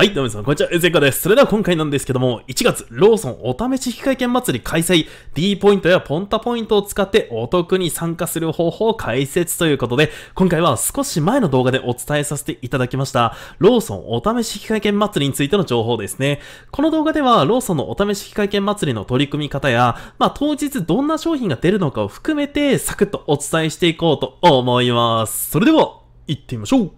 はい、どうも皆さん、こんにちは。ゼッカです。それでは今回なんですけども、1月、ローソンお試し引換券祭り開催、D ポイントやポンタポイントを使ってお得に参加する方法を解説ということで、今回は少し前の動画でお伝えさせていただきました、ローソンお試し引換券祭りについての情報ですね。この動画では、ローソンのお試し引換券祭りの取り組み方や、当日どんな商品が出るのかを含めて、サクッとお伝えしていこうと思います。それでは、行ってみましょう。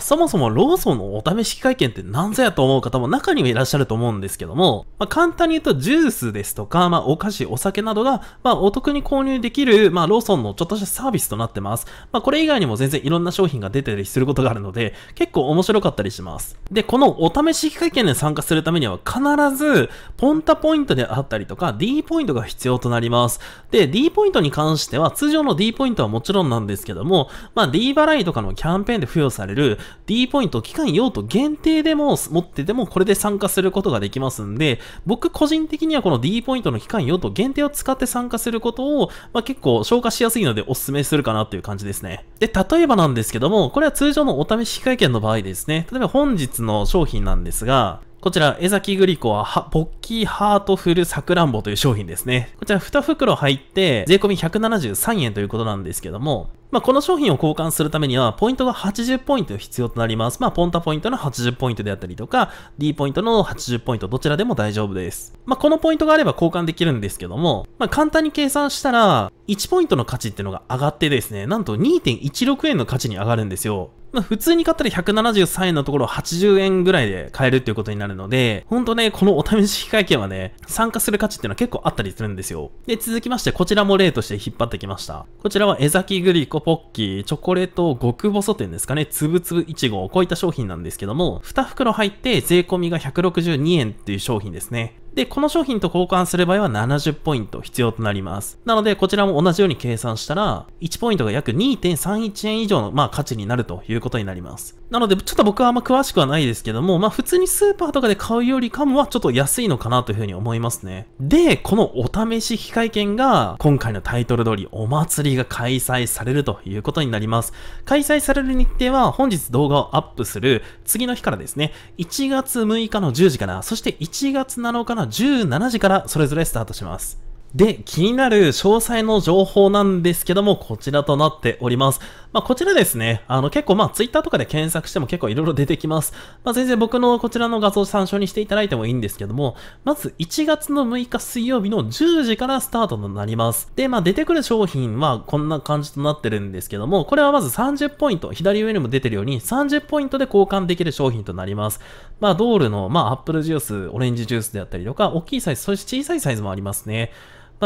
そもそもローソンのお試し引換券って何ぞやと思う方も中にはいらっしゃると思うんですけども、簡単に言うとジュースですとか、お菓子、お酒などが、お得に購入できる、ローソンのちょっとしたサービスとなってます。これ以外にも全然いろんな商品が出たりすることがあるので、結構面白かったりします。で、このお試し引換券に参加するためには必ず、ポンタポイントであったりとか、D ポイントが必要となります。で、D ポイントに関しては、通常の D ポイントはもちろんなんですけども、D 払いとかのキャンペーンで付与される、D ポイント期間用途限定でも持っててもこれで参加することができますんで、僕個人的にはこの D ポイントの期間用途限定を使って参加することを、結構消化しやすいのでお勧めするかなという感じですね。で、例えばなんですけども、これは通常のお試し引換券の場合ですね、例えば本日の商品なんですが、こちら、江崎グリコは、ポッキーハートフルさくらんぼという商品ですね。こちら2袋入って、税込み173円ということなんですけども、この商品を交換するためには、ポイントが80ポイント必要となります。ポンタポイントの80ポイントであったりとか、D ポイントの80ポイント、どちらでも大丈夫です。このポイントがあれば交換できるんですけども、簡単に計算したら、1ポイントの価値っていうのが上がってですね、なんと 2.16 円の価値に上がるんですよ。普通に買ったら173円のところ80円ぐらいで買えるっていうことになるので、ほんとね、このお試し引換券はね、参加する価値っていうのは結構あったりするんですよ。で、続きまして、こちらも例として引っ張ってきました。こちらは江崎グリコポッキー、チョコレート極細店ですかね、つぶつぶいちご、こういった商品なんですけども、2袋入って税込みが162円っていう商品ですね。で、この商品と交換する場合は70ポイント必要となります。なので、こちらも同じように計算したら、1ポイントが約 2.31 円以上の、価値になるということになります。なので、ちょっと僕はあんま詳しくはないですけども、普通にスーパーとかで買うよりかもはちょっと安いのかなというふうに思いますね。で、このお試し引換券が、今回のタイトル通りお祭りが開催されるということになります。開催される日程は、本日動画をアップする次の日からですね、1月6日の10時から、そして1月7日の17時からそれぞれスタートします。で、気になる詳細の情報なんですけども、こちらとなっております。こちらですね、結構Twitter とかで検索しても結構いろいろ出てきます。全然僕のこちらの画像を参照にしていただいてもいいんですけども、まず1月の6日水曜日の10時からスタートとなります。で、出てくる商品はこんな感じとなってるんですけども、これはまず30ポイント、左上にも出てるように30ポイントで交換できる商品となります。ドールの、アップルジュース、オレンジジュースであったりとか、大きいサイズ、そして小さいサイズもありますね。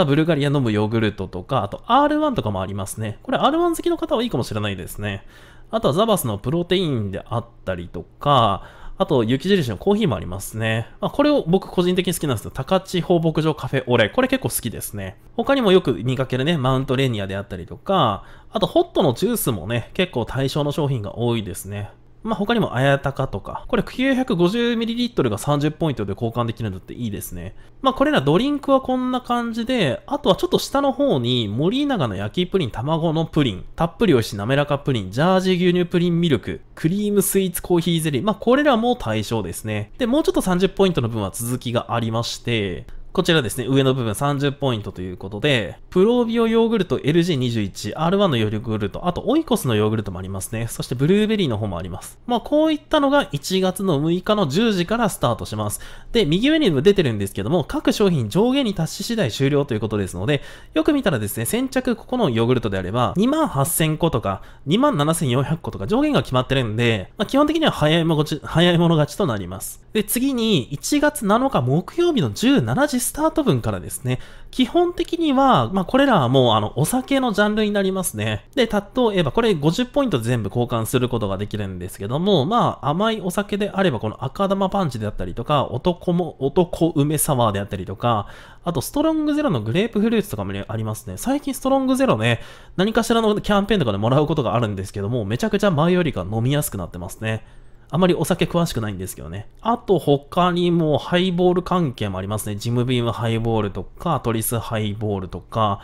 ブルガリア飲むヨーグルトとか、あと R1 とかもありますね。これ R1 好きの方はいいかもしれないですね。あとはザバスのプロテインであったりとか、あと、雪印のコーヒーもありますね。これを僕個人的に好きなんですけど、高千穂牧場カフェオレ。これ結構好きですね。他にもよく見かけるね、マウントレニアであったりとか、あとホットのジュースもね、結構対象の商品が多いですね。他にもあやたかとか、これ 950ml が30ポイントで交換できるのっていいですね。これらドリンクはこんな感じで、あとはちょっと下の方に森永の焼きプリン、卵のプリン、たっぷり美味しい滑らかプリン、ジャージー牛乳プリンミルク、クリームスイーツコーヒーゼリー、これらも対象ですね。で、もうちょっと30ポイントの分は続きがありまして、こちらですね、上の部分30ポイントということで、プロビオヨーグルト LG21、R1 のヨーグルト、あとオイコスのヨーグルトもありますね。そしてブルーベリーの方もあります。こういったのが1月の6日の10時からスタートします。で、右上にも出てるんですけども、各商品上限に達し次第終了ということですので、よく見たらですね、先着ここのヨーグルトであれば、28000 個とか、27400 個とか上限が決まってるんで、基本的には早い者勝ちとなります。で、次に1月7日木曜日の17時スタート分からですね、基本的には、これらはもうお酒のジャンルになりますね。で、例えばこれ50ポイント全部交換することができるんですけども、甘いお酒であればこの赤玉パンチであったりとか、男梅サワーであったりとか、あとストロングゼロのグレープフルーツとかもありますね。最近ストロングゼロね、何かしらのキャンペーンとかでもらうことがあるんですけども、めちゃくちゃ前よりか飲みやすくなってますね。あまりお酒詳しくないんですけどね。あと他にもハイボール関係もありますね。ジムビームハイボールとか、トリスハイボールとか、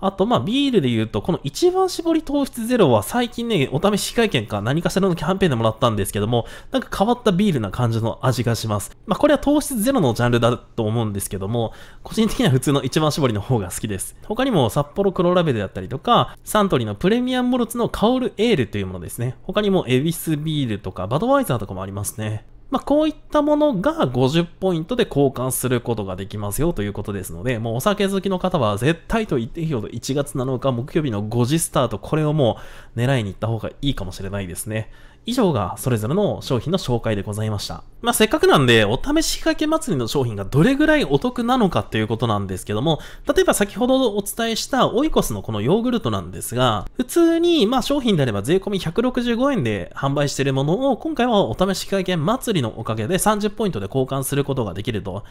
あと、まあ、ビールで言うと、この一番搾り糖質ゼロは最近ね、お試し会見か何かしらのキャンペーンでもらったんですけども、なんか変わったビールな感じの味がします。まあ、これは糖質ゼロのジャンルだと思うんですけども、個人的には普通の一番搾りの方が好きです。他にも札幌黒ラベルだったりとか、サントリーのプレミアムモルツの香るエールというものですね。他にもエビスビールとか、バドワイザーとかもありますね。まあ、こういったものが50ポイントで交換することができますよということですので、もうお酒好きの方は絶対と言っていいほど1月7日木曜日の5時スタート、これをもう狙いに行った方がいいかもしれないですね。以上がそれぞれの商品の紹介でございました。まあ、せっかくなんで、お試し会見祭りの商品がどれぐらいお得なのかっていうことなんですけども、例えば先ほどお伝えしたオイコスのこのヨーグルトなんですが、普通にまあ商品であれば税込み165円で販売しているものを、今回はお試し会見祭りのおかげで30ポイントで交換することができると。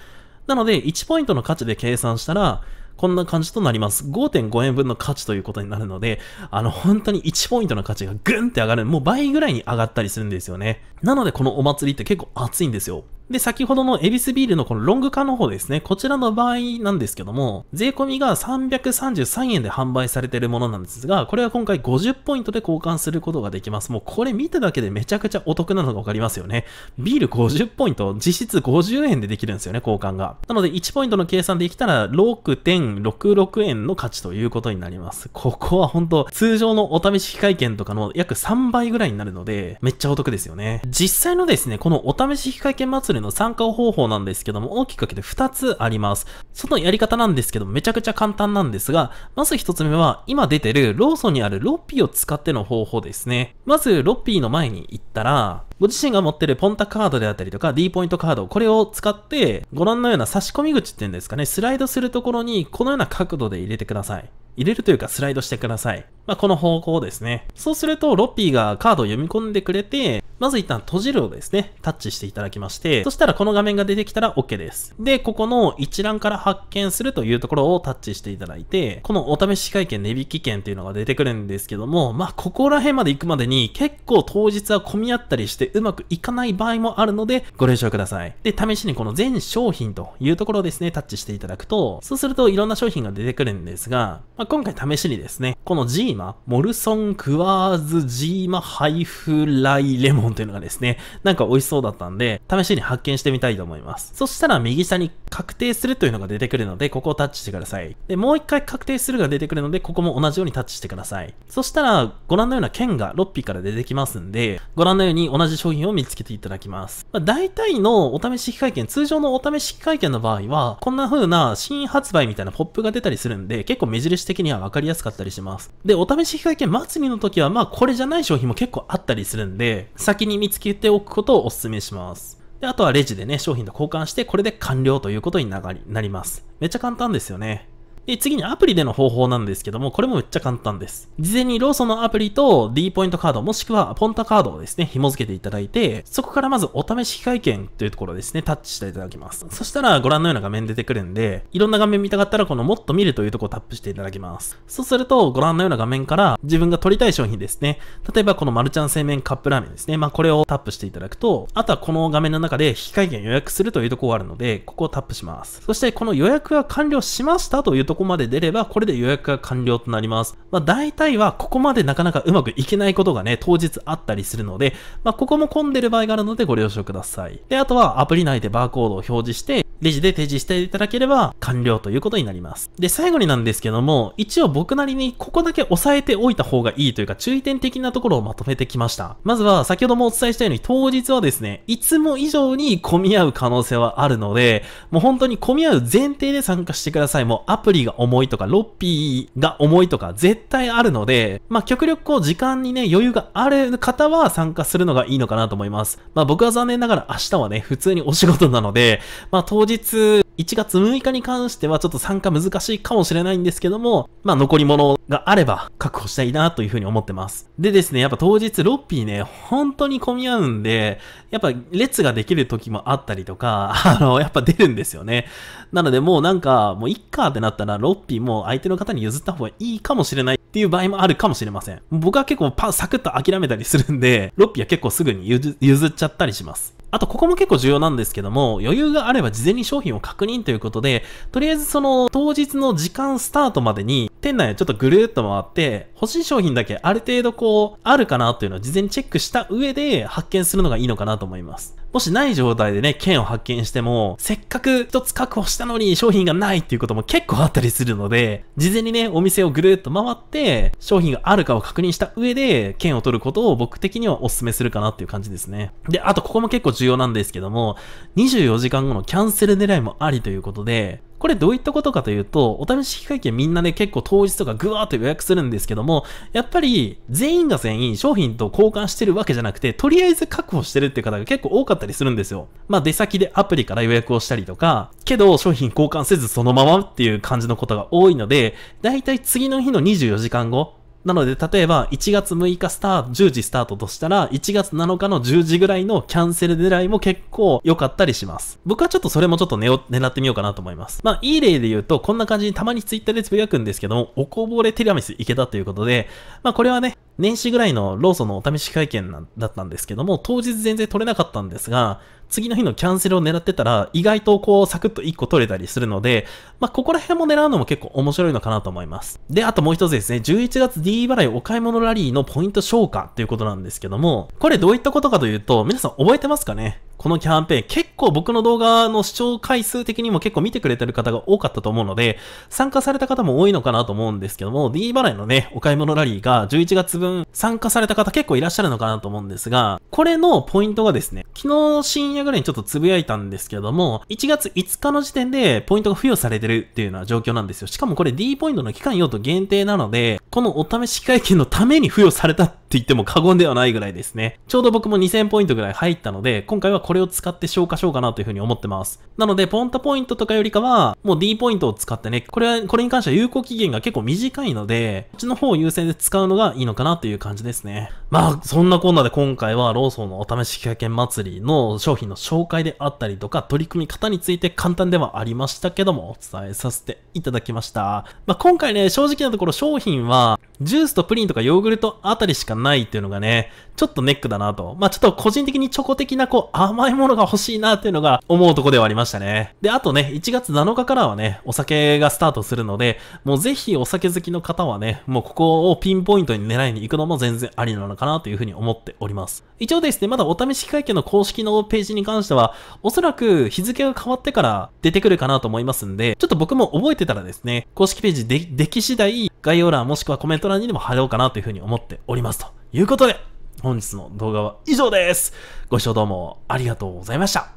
なので、1ポイントの価値で計算したら、こんな感じとなります。5.5 円分の価値ということになるので、本当に1ポイントの価値がグンって上がる。もう倍ぐらいに上がったりするんですよね。なのでこのお祭りって結構熱いんですよ。で、先ほどのエビスビールのこのロング缶の方ですね。こちらの場合なんですけども、税込みが333円で販売されているものなんですが、これは今回50ポイントで交換することができます。もうこれ見ただけでめちゃくちゃお得なのがわかりますよね。ビール50ポイント、実質50円でできるんですよね、交換が。なので1ポイントの計算できたら 6.66 円の価値ということになります。ここは本当通常のお試し会見とかの約3倍ぐらいになるので、めっちゃお得ですよね。実際のですね、このお試し会見祭りの参加方法なんですけども、大きく分けて2つあります。そのやり方なんですけども、めちゃくちゃ簡単なんですが、まず1つ目は、今出てるローソンにあるロッピーを使っての方法ですね。まず、ロッピーの前に行ったら、ご自身が持ってるポンタカードであったりとか D ポイントカード、これを使って、ご覧のような差し込み口っていうんですかね、スライドするところに、このような角度で入れてください。入れるというかスライドしてください。まあ、この方向ですね。そうすると、ロッピーがカードを読み込んでくれて、まず一旦閉じるをですね、タッチしていただきまして、そしたらこの画面が出てきたら OK です。で、ここの一覧から発見するというところをタッチしていただいて、このお試し会見値引き券というのが出てくるんですけども、まあ、ここら辺まで行くまでに結構当日は混み合ったりしてうまくいかない場合もあるので、ご了承ください。で、試しにこの全商品というところをですね、タッチしていただくと、そうするといろんな商品が出てくるんですが、まあ、今回試しにですね、このジーマ、モルソンクワーズジーマハイフライレモンというのがですね、なんか美味しそうだったんで、試しに発見してみたいと思います。そしたら右下に確定するというのが出てくるので、ここをタッチしてください。で、もう一回確定するが出てくるので、ここも同じようにタッチしてください。そしたら、ご覧のような券が6匹から出てきますんで、ご覧のように同じ商品を見つけていただきます。まあ、大体のお試し会見、通常のお試し会見の場合は、こんな風な新発売みたいなポップが出たりするんで、結構目印的には分かりやすかったりします。で、お試し会見祭りの時は、まあこれじゃない商品も結構あったりするんで、先に見つけておくことをお勧めします。で、あとはレジでね、商品と交換して、これで完了ということになります。めっちゃ簡単ですよね。で、次にアプリでの方法なんですけども、これもめっちゃ簡単です。事前にローソンのアプリと D ポイントカードもしくはポンタカードをですね、紐付けていただいて、そこからまずお試し会見というところですね、タッチしていただきます。そしたらご覧のような画面出てくるんで、いろんな画面見たかったらこのもっと見るというところをタップしていただきます。そうするとご覧のような画面から自分が取りたい商品ですね。例えばこのマルちゃん製麺カップラーメンですね。まあこれをタップしていただくと、あとはこの画面の中で引き換券予約するというところがあるので、ここをタップします。そしてこの予約が完了しましたというとここまで出れば、これで予約が完了となります。まあ大体はここまでなかなかうまくいけないことがね、当日あったりするので、まあここも混んでる場合があるのでご了承ください。で、あとはアプリ内でバーコードを表示して、レジで提示していただければ完了ということになります。で、最後になんですけども、一応僕なりにここだけ押さえておいた方がいいというか注意点的なところをまとめてきました。まずは先ほどもお伝えしたように当日はですね、いつも以上に混み合う可能性はあるので、もう本当に混み合う前提で参加してください。もうアプリが重いとか、ロッピーが重いとか絶対あるので、まあ、極力こう時間にね、余裕がある方は参加するのがいいのかなと思います。まあ、僕は残念ながら明日はね、普通にお仕事なので、まあ、当日、1月6日に関してはちょっと参加難しいかもしれないんですけども、まあ、残り物があれば確保したいなというふうに思ってます。でですね、やっぱ当日ロッピーね、本当に混み合うんで、やっぱ列ができる時もあったりとか、やっぱ出るんですよね。なのでもうなんか、もういっかってなったらロッピーも相手の方に譲った方がいいかもしれないっていう場合もあるかもしれません。僕は結構サクッと諦めたりするんで、ロッピーは結構すぐに譲っちゃったりします。あとここも結構重要なんですけども、余裕があれば事前に商品を確認ということで、とりあえずその当日の時間スタートまでに店内をちょっとぐるーっと回って欲しい商品だけある程度こうあるかなというのを事前にチェックした上で発見するのがいいのかなと思います。もしない状態でね、券を発見しても、せっかく一つ確保したのに商品がないっていうことも結構あったりするので、事前にね、お店をぐるーっと回って、商品があるかを確認した上で、券を取ることを僕的にはお勧めするかなっていう感じですね。で、あとここも結構重要なんですけども、24時間後のキャンセル狙いもありということで、これどういったことかというと、お試し期会券みんなね結構当日とかぐわーっと予約するんですけども、やっぱり全員が全員商品と交換してるわけじゃなくて、とりあえず確保してるっていう方が結構多かったりするんですよ。まあ出先でアプリから予約をしたりとか、けど商品交換せずそのままっていう感じのことが多いので、だいたい次の日の24時間後、なので、例えば、1月6日10時スタートとしたら、1月7日の10時ぐらいのキャンセル狙いも結構良かったりします。僕はちょっとそれもちょっと狙ってみようかなと思います。まあ、いい例で言うと、こんな感じにたまにツイッターでつぶやくんですけども、おこぼれティラミスいけたということで、まあ、これはね、年始ぐらいのローソンのお試し会見だったんですけども、当日全然取れなかったんですが、次の日のキャンセルを狙ってたら、意外とこうサクッと1個取れたりするので、まあ、ここら辺も狙うのも結構面白いのかなと思います。で、あともう一つですね、11月 D 払いお買い物ラリーのポイント消化ということなんですけども、これどういったことかというと、皆さん覚えてますかね？このキャンペーン結構僕の動画の視聴回数的にも結構見てくれてる方が多かったと思うので、参加された方も多いのかなと思うんですけども、D 払いのね、お買い物ラリーが11月分参加された方結構いらっしゃるのかなと思うんですが、これのポイントがですね、昨日深夜ぐらいにちょっとつぶやいたんですけども、1月5日の時点でポイントが付与されてるっていうような状況なんですよ。しかもこれ D ポイントの期間用途限定なので、このお試し期会券のために付与されたって言っても過言ではないぐらいですね。ちょうど僕も2000ポイントぐらい入ったので、今回はこれを使って消化しようかなというふうに思ってます。なので、ポンタポイントとかよりかは、もう D ポイントを使ってね、これに関しては有効期限が結構短いので、こっちの方を優先で使うのがいいのかなという感じですね。まあ、そんなこんなで今回はローソンのお試し期間祭りの商品の紹介であったりとか、取り組み方について簡単ではありましたけども、お伝えさせていただきました。まあ、今回ね、正直なところ商品は、ジュースとプリンとかヨーグルトあたりしかないっていうのがね、ちょっとネックだなと。まあ、ちょっと個人的にチョコ的なこう、甘いものが欲しいなっていうのが思うとこではありましたね。で、あとね、1月7日からはね、お酒がスタートするので、もうぜひお酒好きの方はね、もうここをピンポイントに狙いに行くのも全然ありなのかなというふうに思っております。一応ですね、まだお試し会見の公式のページに関しては、おそらく日付が変わってから出てくるかなと思いますんで、ちょっと僕も覚えてたらですね、公式ページでき次第、概要欄もしくはコメント欄にでも貼ろうかなというふうに思っております。ということで、本日の動画は以上です。ご視聴どうもありがとうございました。